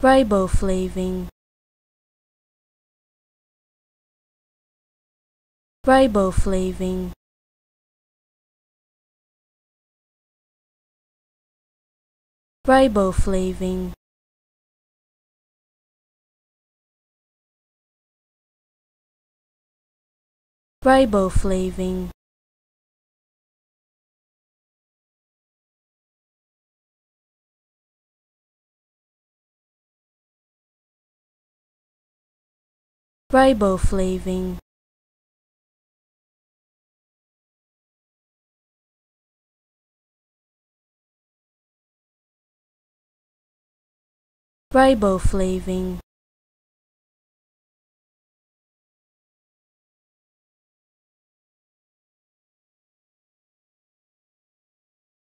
Riboflaving. Riboflaving. Riboflaving. Riboflaving. Riboflaving. Riboflaving.